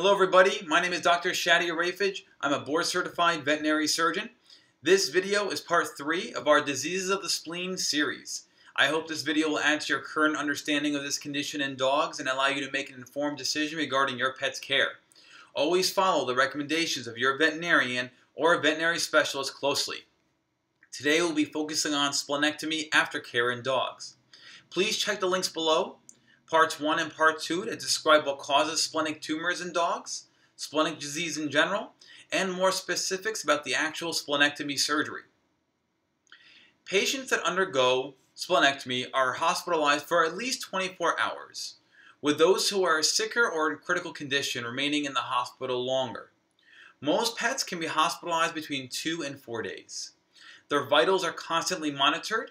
Hello everybody, my name is Dr. Shadi Ireifej. I'm a board-certified veterinary surgeon. This video is part 3 of our Diseases of the Spleen series. I hope this video will add to your current understanding of this condition in dogs and allow you to make an informed decision regarding your pet's care. Always follow the recommendations of your veterinarian or veterinary specialist closely. Today we'll be focusing on splenectomy aftercare in dogs. Please check the links below. Parts 1 and Part 2 to describe what causes splenic tumors in dogs, splenic disease in general, and more specifics about the actual splenectomy surgery. Patients that undergo splenectomy are hospitalized for at least 24 hours, with those who are sicker or in critical condition remaining in the hospital longer. Most pets can be hospitalized between 2 and 4 days. Their vitals are constantly monitored,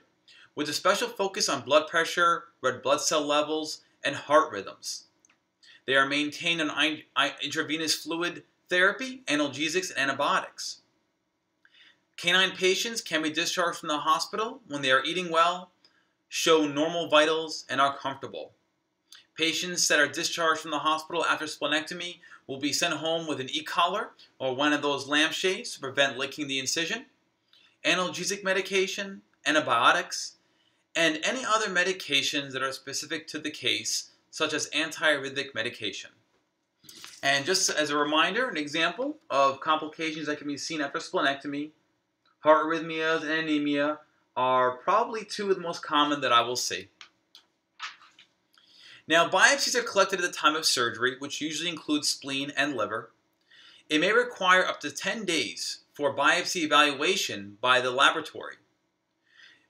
with a special focus on blood pressure, red blood cell levels, and heart rhythms. They are maintained on intravenous fluid therapy, analgesics, and antibiotics. Canine patients can be discharged from the hospital when they are eating well, show normal vitals, and are comfortable. Patients that are discharged from the hospital after splenectomy will be sent home with an e-collar or one of those lampshades to prevent licking the incision, analgesic medication, antibiotics, and any other medications that are specific to the case, such as antiarrhythmic medication. And just as a reminder, an example of complications that can be seen after splenectomy, heart arrhythmias and anemia are probably two of the most common that I will see. Now, biopsies are collected at the time of surgery, which usually includes spleen and liver. It may require up to 10 days for biopsy evaluation by the laboratory,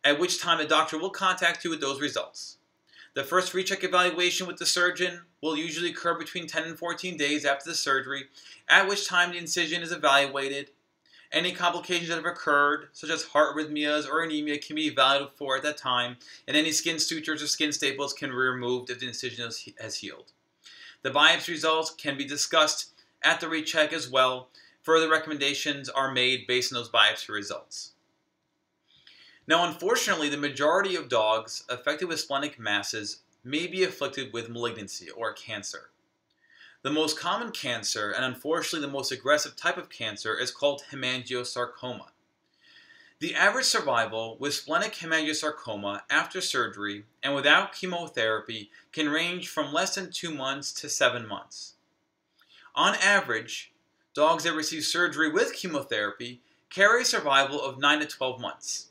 at which time the doctor will contact you with those results. The first recheck evaluation with the surgeon will usually occur between 10 and 14 days after the surgery, at which time the incision is evaluated. Any complications that have occurred, such as heart arrhythmias or anemia, can be evaluated for at that time, and any skin sutures or skin staples can be removed if the incision has healed. The biopsy results can be discussed at the recheck as well. Further recommendations are made based on those biopsy results. Now, unfortunately, the majority of dogs affected with splenic masses may be afflicted with malignancy or cancer. The most common cancer, and unfortunately the most aggressive type of cancer, is called hemangiosarcoma. The average survival with splenic hemangiosarcoma after surgery and without chemotherapy can range from less than 2 months to 7 months. On average, dogs that receive surgery with chemotherapy carry a survival of 9 to 12 months.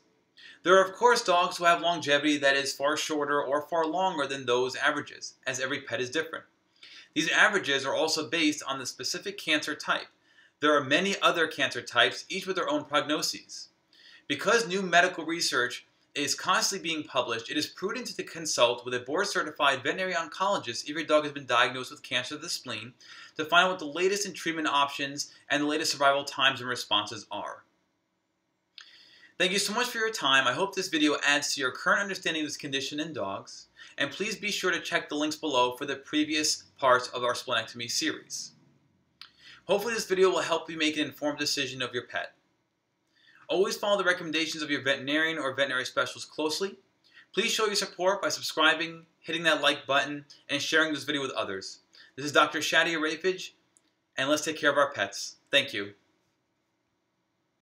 There are, of course, dogs who have longevity that is far shorter or far longer than those averages, as every pet is different. These averages are also based on the specific cancer type. There are many other cancer types, each with their own prognoses. Because new medical research is constantly being published, it is prudent to consult with a board-certified veterinary oncologist if your dog has been diagnosed with cancer of the spleen to find out what the latest in treatment options and the latest survival times and responses are. Thank you so much for your time. I hope this video adds to your current understanding of this condition in dogs. And please be sure to check the links below for the previous parts of our splenectomy series. Hopefully this video will help you make an informed decision of your pet. Always follow the recommendations of your veterinarian or veterinary specialist closely. Please show your support by subscribing, hitting that like button, and sharing this video with others. This is Dr. Shadi Ireifej, and let's take care of our pets. Thank you.